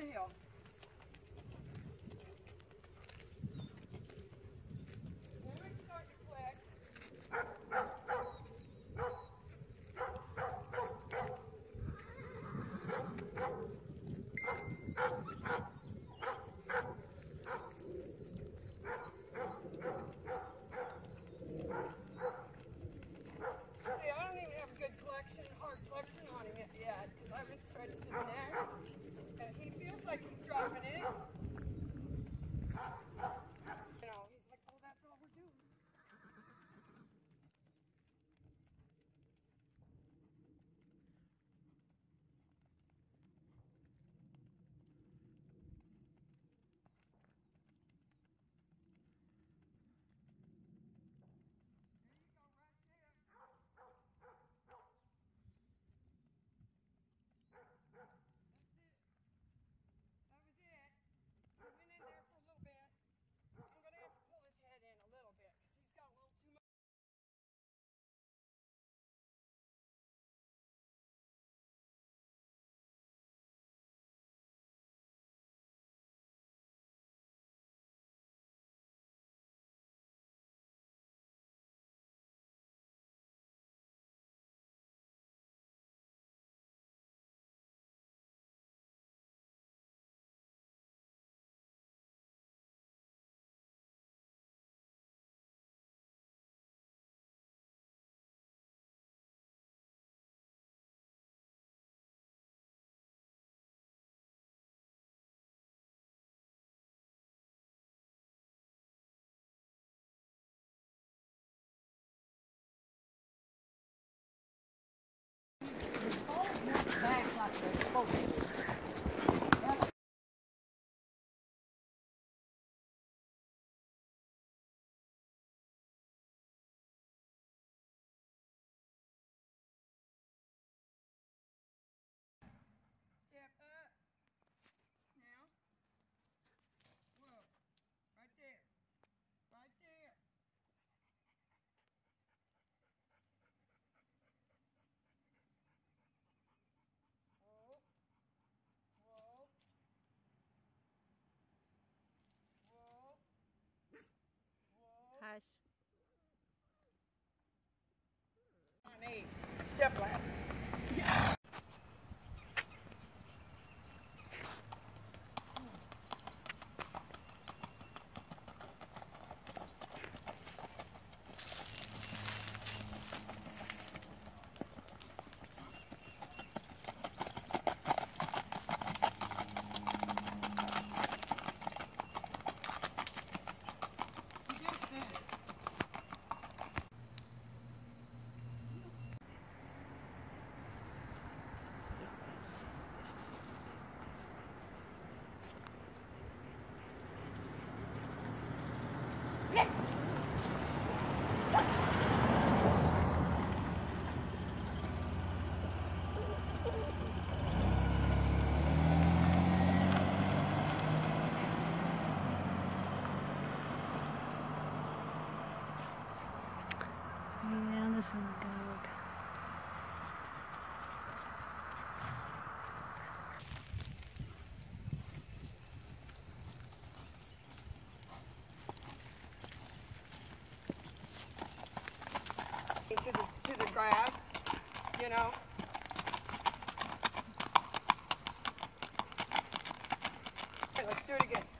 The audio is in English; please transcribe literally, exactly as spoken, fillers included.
해요. Step ladder. Yeah. To the, to the grass, you know. Okay, let's do it again.